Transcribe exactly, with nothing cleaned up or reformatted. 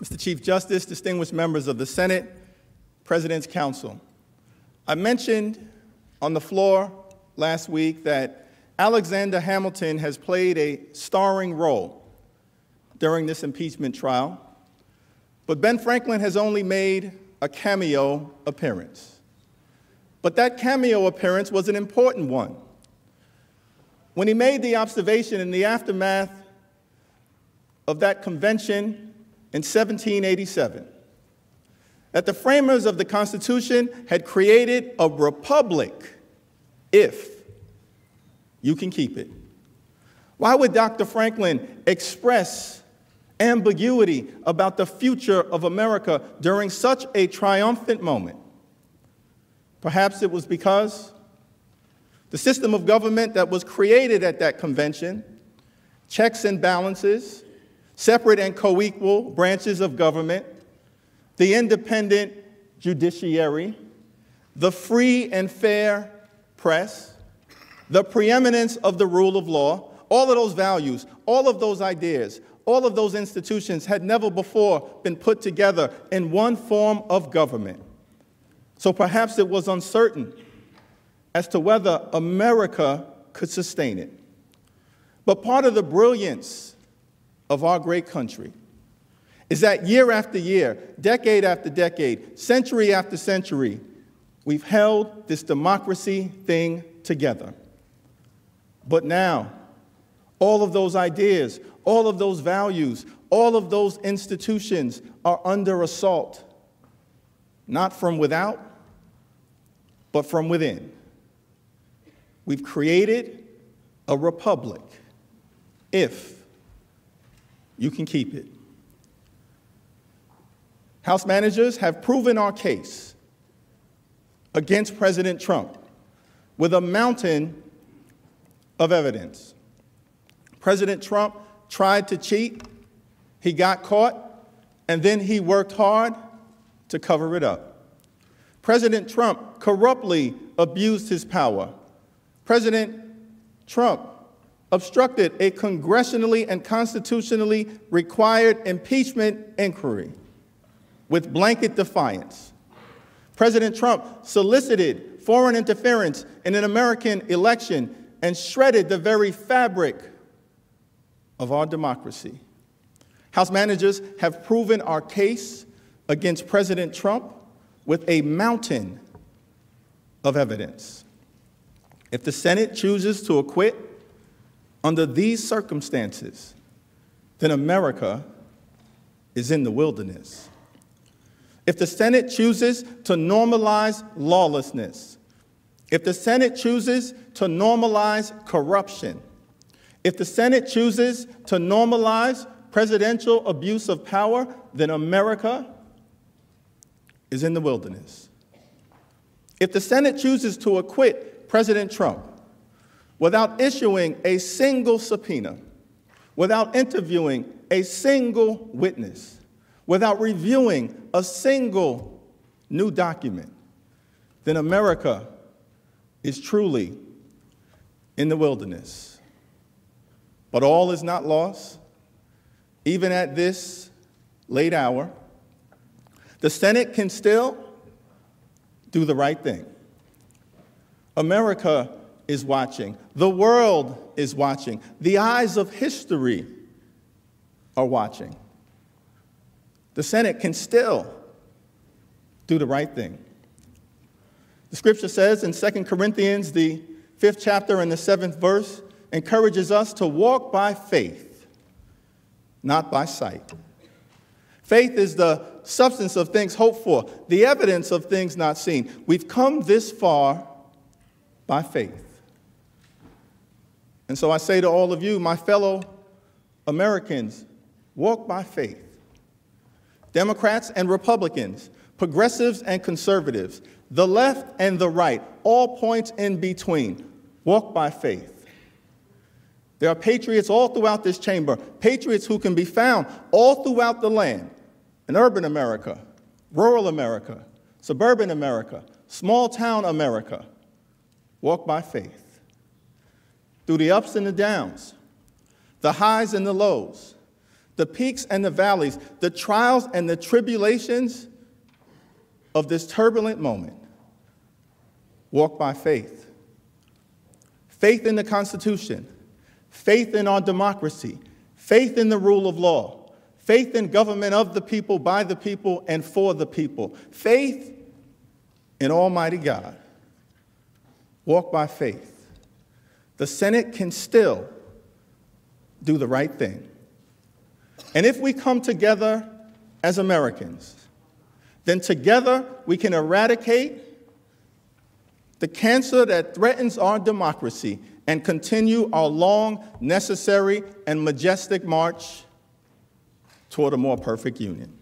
Mister Chief Justice, distinguished members of the Senate, President's Council. I mentioned on the floor last week that Alexander Hamilton has played a starring role during this impeachment trial, but Ben Franklin has only made a cameo appearance. But that cameo appearance was an important one. When he made the observation in the aftermath of that convention in seventeen eighty-seven, that the framers of the Constitution had created a republic if you can keep it. Why would Doctor Franklin express ambiguity about the future of America during such a triumphant moment? Perhaps it was because the system of government that was created at that convention, checks and balances, separate and co-equal branches of government, the independent judiciary, the free and fair press, the preeminence of the rule of law, all of those values, all of those ideas, all of those institutions had never before been put together in one form of government. So perhaps it was uncertain as to whether America could sustain it. But part of the brilliance of our great country is that year after year, decade after decade, century after century, we've held this democracy thing together. But now, all of those ideas, all of those values, all of those institutions are under assault, not from without, but from within. We've created a republic, if you can keep it. House managers have proven our case against President Trump with a mountain of evidence. President Trump tried to cheat, he got caught, and then he worked hard to cover it up. President Trump corruptly abused his power. President Trump obstructed a congressionally and constitutionally required impeachment inquiry with blanket defiance. President Trump solicited foreign interference in an American election and shredded the very fabric of our democracy. House managers have proven our case against President Trump with a mountain of evidence. If the Senate chooses to acquit under these circumstances, then America is in the wilderness. If the Senate chooses to normalize lawlessness, if the Senate chooses to normalize corruption, if the Senate chooses to normalize presidential abuse of power, then America is in the wilderness. If the Senate chooses to acquit President Trump without issuing a single subpoena, without interviewing a single witness, without reviewing a single new document, then America is truly in the wilderness. But all is not lost. Even at this late hour, the Senate can still do the right thing. America is watching. The world is watching. The eyes of history are watching. The Senate can still do the right thing. The scripture says in Second Corinthians, the fifth chapter and the seventh verse, encourages us to walk by faith, not by sight. Faith is the substance of things hoped for, the evidence of things not seen. We've come this far by faith. And so I say to all of you, my fellow Americans, walk by faith. Democrats and Republicans, progressives and conservatives, the left and the right, all points in between, walk by faith. There are patriots all throughout this chamber, patriots who can be found all throughout the land, in urban America, rural America, suburban America, small town America. Walk by faith. Through the ups and the downs, the highs and the lows, the peaks and the valleys, the trials and the tribulations of this turbulent moment. Walk by faith. Faith in the Constitution, faith in our democracy, faith in the rule of law, faith in government of the people, by the people, and for the people. Faith in Almighty God. Walk by faith. The Senate can still do the right thing. And if we come together as Americans, then together we can eradicate the cancer that threatens our democracy and continue our long, necessary, and majestic march toward a more perfect union.